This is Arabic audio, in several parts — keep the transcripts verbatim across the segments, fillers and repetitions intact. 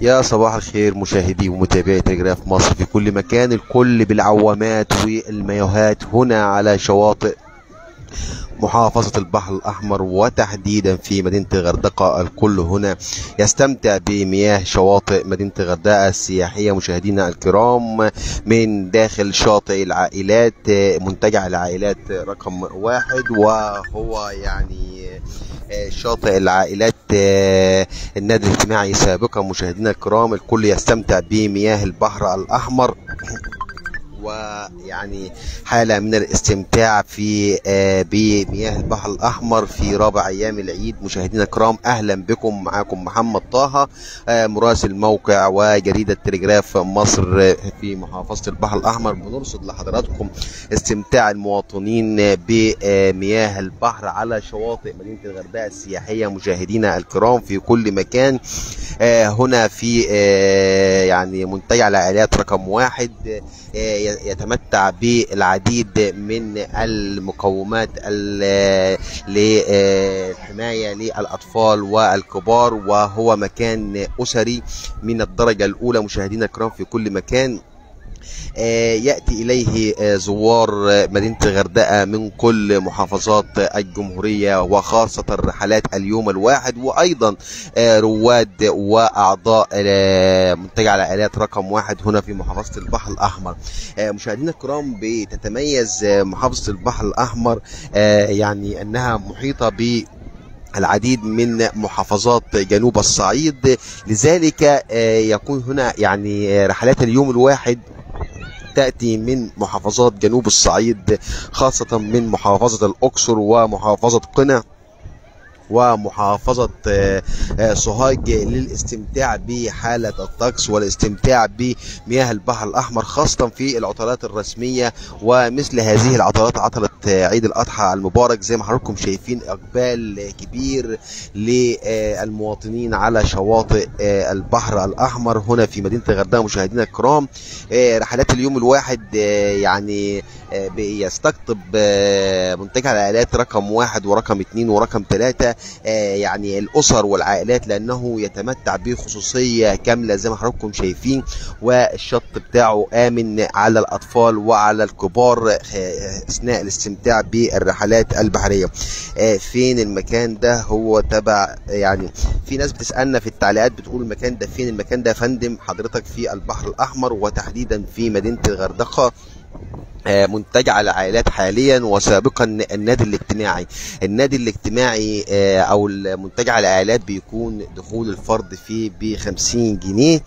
يا صباح الخير مشاهدي ومتابعي تليجراف مصر في كل مكان، الكل بالعوامات والمايوهات هنا على شواطئ محافظة البحر الأحمر وتحديدا في مدينة الغردقة. الكل هنا يستمتع بمياه شواطئ مدينة الغردقة السياحية مشاهدينا الكرام، من داخل شاطئ العائلات منتجع العائلات رقم واحد، وهو يعني شاطئ العائلات النادي الاجتماعي سابقا مشاهدينا الكرام. الكل يستمتع بمياه البحر الأحمر ويعني حالة من الاستمتاع في بمياه البحر الأحمر في رابع أيام العيد مشاهدينا الكرام. أهلا بكم، معاكم محمد طه مراسل موقع وجريدة تليجراف مصر في محافظة البحر الأحمر. بنرصد لحضراتكم استمتاع المواطنين بمياه البحر على شواطئ مدينة الغردقة السياحية مشاهدينا الكرام في كل مكان. هنا في يعني منتجع العائلات رقم واحد يتمتع بالعديد من المقومات للحماية للأطفال والكبار، وهو مكان أسري من الدرجة الأولى مشاهدينا الكرام في كل مكان. يأتي إليه زوار مدينة الغردقة من كل محافظات الجمهورية، وخاصة الرحلات اليوم الواحد، وأيضا رواد وأعضاء منتجع العائلات رقم واحد هنا في محافظة البحر الأحمر. مشاهدينا الكرام، بتتميز محافظة البحر الأحمر يعني أنها محيطة ب العديد من محافظات جنوب الصعيد، لذلك يكون هنا يعني رحلات اليوم الواحد تأتي من محافظات جنوب الصعيد، خاصة من محافظة الأقصر ومحافظة قنا ومحافظة سوهاج للاستمتاع بحالة الطقس والاستمتاع بمياه البحر الأحمر، خاصة في العطلات الرسمية. ومثل هذه العطلات عطلة عيد الأضحى المبارك، زي ما حضراتكم شايفين إقبال كبير للمواطنين على شواطئ البحر الأحمر هنا في مدينة الغردقة مشاهدينا الكرام. رحلات اليوم الواحد يعني بيستقطب منتجع العائلات رقم واحد ورقم اثنين ورقم ثلاثة يعني الأسر والعائلات، لأنه يتمتع بخصوصية كاملة زي ما حضراتكم شايفين، والشط بتاعه آمن على الأطفال وعلى الكبار أثناء الاستمتاع بالرحلات البحرية. فين المكان ده؟ هو تبع يعني في ناس بتسألنا في التعليقات بتقول المكان ده فين؟ المكان ده يا فندم حضرتك في البحر الأحمر وتحديدا في مدينة الغردقة، منتجع العائلات حاليا وسابقا النادي الاجتماعي. النادي الاجتماعي او منتجع العائلات بيكون دخول الفرد فيه ب خمسين جنيه،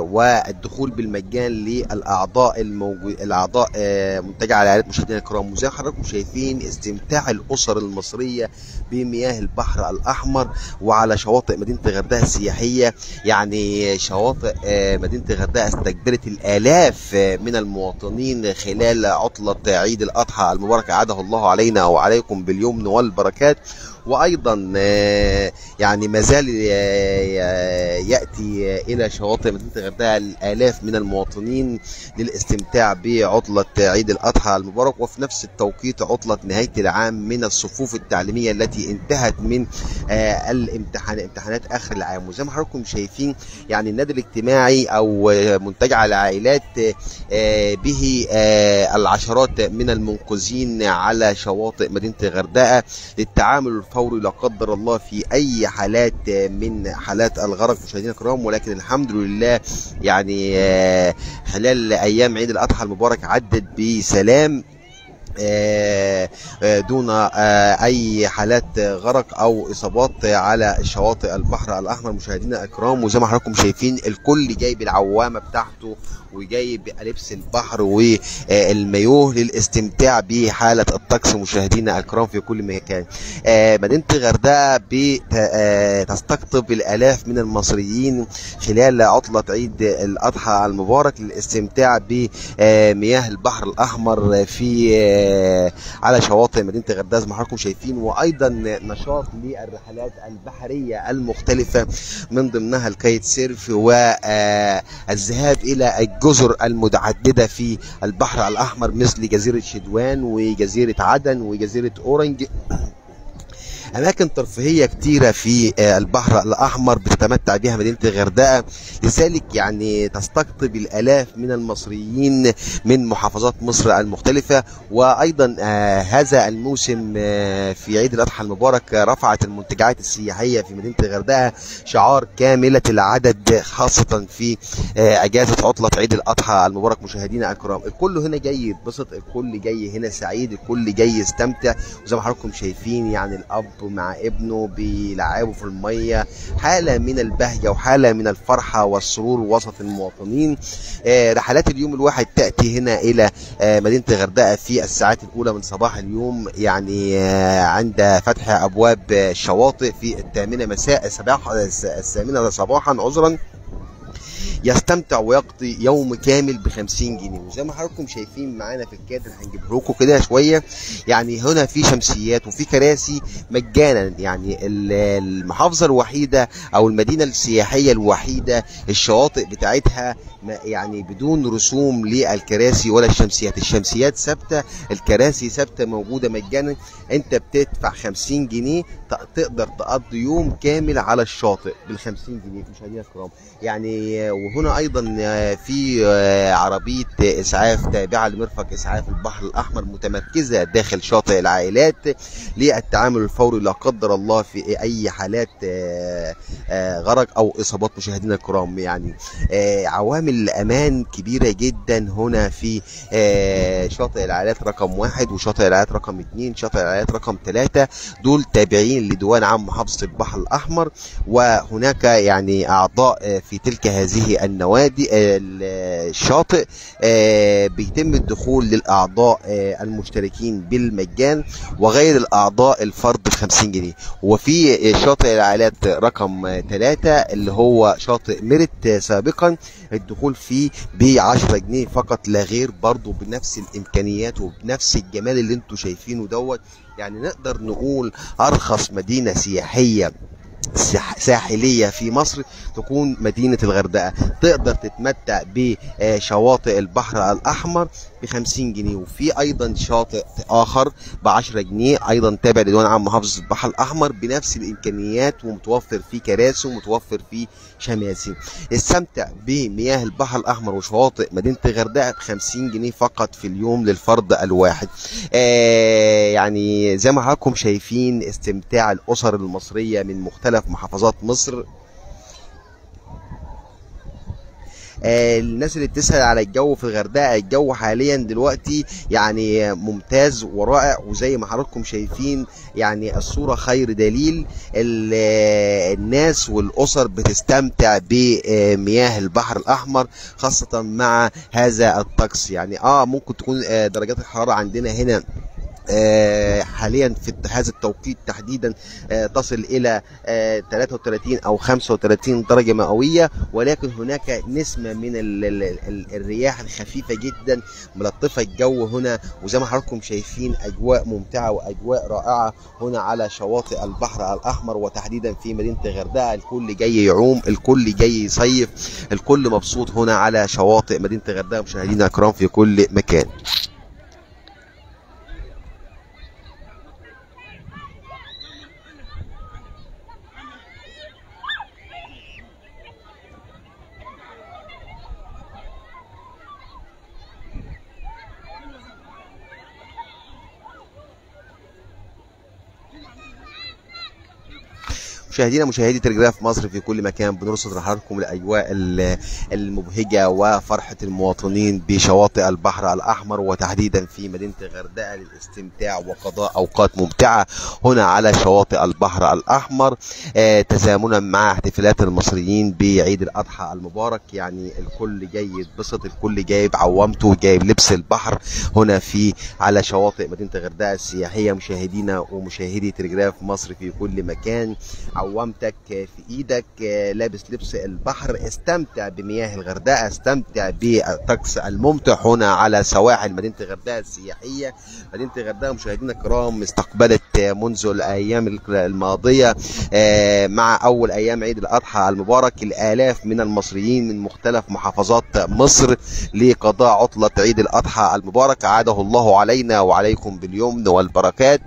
والدخول بالمجان للاعضاء الموجود الاعضاء منتجع العائلات مشاهدينا الكرام. وزي حضراتكم شايفين استمتاع الاسر المصريه بمياه البحر الاحمر وعلى شواطئ مدينه الغردقه السياحيه، يعني شواطئ مدينه الغردقه استقبلت الالاف من المواطنين خلال عطلة عيد الأضحى المبارك، أعاده الله علينا وعليكم باليمن والبركات. وأيضا يعني ما زال يأتي إلى شواطئ مدينة الغردقة الآلاف من المواطنين للاستمتاع بعطلة عيد الأضحى المبارك، وفي نفس التوقيت عطلة نهاية العام من الصفوف التعليمية التي انتهت من الامتحان امتحانات آخر العام. وزي ما حضراتكم شايفين يعني النادي الاجتماعي أو منتجع العائلات به العشرات من المنقذين على شواطئ مدينة الغردقة للتعامل الفوري لا قدر الله في أي حالات من حالات الغرق مشاهدينا الكرام. ولكن الحمد لله يعني خلال أيام عيد الأضحى المبارك عدت بسلام. دون اي حالات غرق او اصابات على شواطئ البحر الاحمر مشاهدينا الاكرام. وزي ما حضراتكم شايفين الكل جايب العوامه بتاعته وجايب لبس البحر والمايوه للاستمتاع بحاله الطقس مشاهدينا الاكرام في كل مكان. مدينه الغردقه بتستقطب الالاف من المصريين خلال عطله عيد الاضحى المبارك للاستمتاع بمياه البحر الاحمر في على شواطئ مدينه الغردقه زي ما حضراتكم شايفين، وايضا نشاط للرحلات البحريه المختلفه من ضمنها الكايت سيرف والذهاب الى الجزر المتعدده في البحر الاحمر مثل جزيره شدوان وجزيره عدن وجزيره اورنج. اماكن ترفيهيه كتيره في البحر الاحمر بتتمتع بها مدينه الغردقه، لذلك يعني تستقطب الالاف من المصريين من محافظات مصر المختلفه. وايضا هذا الموسم في عيد الاضحى المبارك رفعت المنتجعات السياحيه في مدينه الغردقه شعار كامله العدد خاصه في اجازه عطله عيد الاضحى المبارك مشاهدينا الكرام. الكل هنا جاي يتبسط، الكل جاي هنا سعيد، الكل جاي يستمتع. وزي ما حضراتكم شايفين يعني الاب مع ابنه بيلعبوا في الميه، حاله من البهجه وحاله من الفرحه والسرور وسط المواطنين. رحلات اليوم الواحد تاتي هنا الى مدينه الغردقه في الساعات الاولى من صباح اليوم، يعني عند فتح ابواب الشواطئ في الثامنه مساء صباح الثامنه صباحا عذرا يستمتع ويقضي يوم كامل ب خمسين جنيه. وزي ما حضراتكم شايفين معانا في الكادر هنجيبه لكم كده شويه، يعني هنا في شمسيات وفي كراسي مجانا. يعني المحافظه الوحيده او المدينه السياحيه الوحيده الشواطئ بتاعتها يعني بدون رسوم للكراسي ولا الشمسيات، الشمسيات ثابته، الكراسي ثابته موجوده مجانا. انت بتدفع خمسين جنيه تقدر تقضي يوم كامل على الشاطئ بال خمسين جنيه مشاهدينا الكرام. يعني وهنا ايضا في عربيه اسعاف تابعه لمرفق اسعاف البحر الاحمر متمركزه داخل شاطئ العائلات للتعامل الفوري لا قدر الله في اي حالات غرق او اصابات مشاهدينا الكرام. يعني عوامل الامان كبيره جدا هنا في شاطئ العائلات رقم واحد وشاطئ العائلات رقم اثنين شاطئ العائلات رقم ثلاثه، دول تابعين لديوان عام محافظه البحر الاحمر، وهناك يعني اعضاء في تلك هذه النوادي الشاطئ بيتم الدخول للاعضاء المشتركين بالمجان وغير الاعضاء الفرد ب خمسين جنيه. وفي شاطئ العائلات رقم ثلاثة اللي هو شاطئ ميرت سابقا الدخول فيه ب عشرة جنيه فقط لا غير، برضه بنفس الامكانيات وبنفس الجمال اللي انتم شايفينه دوت. يعني نقدر نقول ارخص مدينه سياحيه ساحليه في مصر تكون مدينه الغردقه، تقدر تتمتع بشواطئ البحر الاحمر ب خمسين جنيه. وفي ايضا شاطئ اخر ب عشرة جنيه ايضا تابع لديوان عام محافظه البحر الاحمر بنفس الامكانيات ومتوفر فيه كراسي ومتوفر فيه شماسي. استمتع بمياه البحر الاحمر وشواطئ مدينه الغردقه ب خمسين جنيه فقط في اليوم للفرد الواحد. آه يعني زي ما حضراتكم شايفين استمتاع الاسر المصريه من مختلف في محافظات مصر. آه الناس اللي بتسأل على الجو في الغردقه، الجو حاليا دلوقتي يعني ممتاز ورائع، وزي ما حضراتكم شايفين يعني الصوره خير دليل. الناس والاسر بتستمتع بمياه البحر الاحمر خاصه مع هذا الطقس. يعني اه ممكن تكون آه درجات الحراره عندنا هنا آه حاليا في هذا التوقيت تحديدا آه تصل الى آه ثلاثة وثلاثين او خمسة وثلاثين درجه مئويه، ولكن هناك نسمه من ال ال ال الرياح الخفيفه جدا ملطفه الجو هنا. وزي ما حضراتكم شايفين اجواء ممتعه واجواء رائعه هنا على شواطئ البحر الاحمر وتحديدا في مدينه الغردقه. الكل جاي يعوم، الكل جاي يصيف، الكل مبسوط هنا على شواطئ مدينه الغردقه مشاهدينا الكرام في كل مكان. مشاهدينا مشاهدي تليجراف مصر في كل مكان، بنرصد لحضراتكم الاجواء المبهجه وفرحه المواطنين بشواطئ البحر الاحمر، وتحديدا في مدينه الغردقه للاستمتاع وقضاء اوقات ممتعه هنا على شواطئ البحر الاحمر، تزامنا مع احتفالات المصريين بعيد الاضحى المبارك. يعني الكل جاي يتبسط، الكل جايب عوامته وجايب لبس البحر هنا في على شواطئ مدينه الغردقه السياحيه. مشاهدينا ومشاهدي تليجراف مصر في كل مكان، عوامتك في ايدك، لابس لبس البحر، استمتع بمياه الغردقه، استمتع بالطقس الممتع هنا على سواحل مدينه الغردقه السياحيه. مدينه الغردقه مشاهدينا الكرام استقبلت منذ الايام الماضيه مع اول ايام عيد الاضحى المبارك الالاف من المصريين من مختلف محافظات مصر لقضاء عطله عيد الاضحى المبارك، عاده الله علينا وعليكم باليمن والبركات،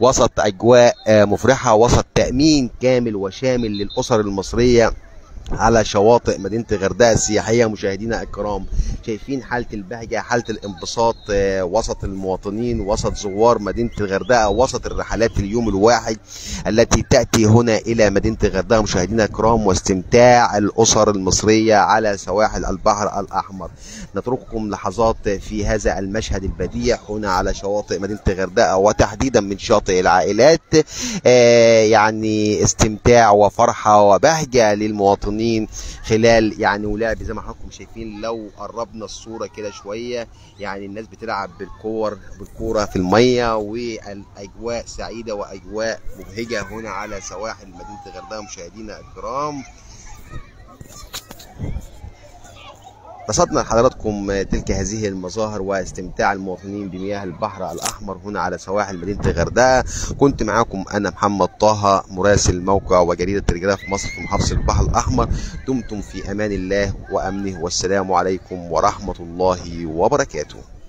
وسط اجواء مفرحه، وسط تامين كامل وشامل للأسر المصرية على شواطئ مدينة الغردقة السياحية. مشاهدينا الكرام شايفين حالة البهجة، حالة الانبساط وسط المواطنين، وسط زوار مدينة الغردقة، وسط الرحلات اليوم الواحد التي تأتي هنا إلى مدينة الغردقة. مشاهدينا الكرام واستمتاع الأسر المصرية على سواحل البحر الأحمر. نترككم لحظات في هذا المشهد البديع هنا على شواطئ مدينة الغردقة، وتحديدا من شاطئ العائلات. آه يعني استمتاع وفرحة وبهجة للمواطنين خلال يعني ولعب، زي ما حضراتكم شايفين. لو قربنا الصوره كده شويه، يعني الناس بتلعب بالكور بالكوره في الميه، والاجواء سعيده واجواء مبهجه هنا على سواحل مدينه الغردقه. مشاهدينا الكرام رصدنا لحضراتكم تلك هذه المظاهر واستمتاع المواطنين بمياه البحر الأحمر هنا على سواحل مدينة الغردقة. كنت معاكم أنا محمد طه، مراسل موقع وجريدة تليجراف مصر في محافظة البحر الأحمر. دمتم في أمان الله وأمنه، والسلام عليكم ورحمة الله وبركاته.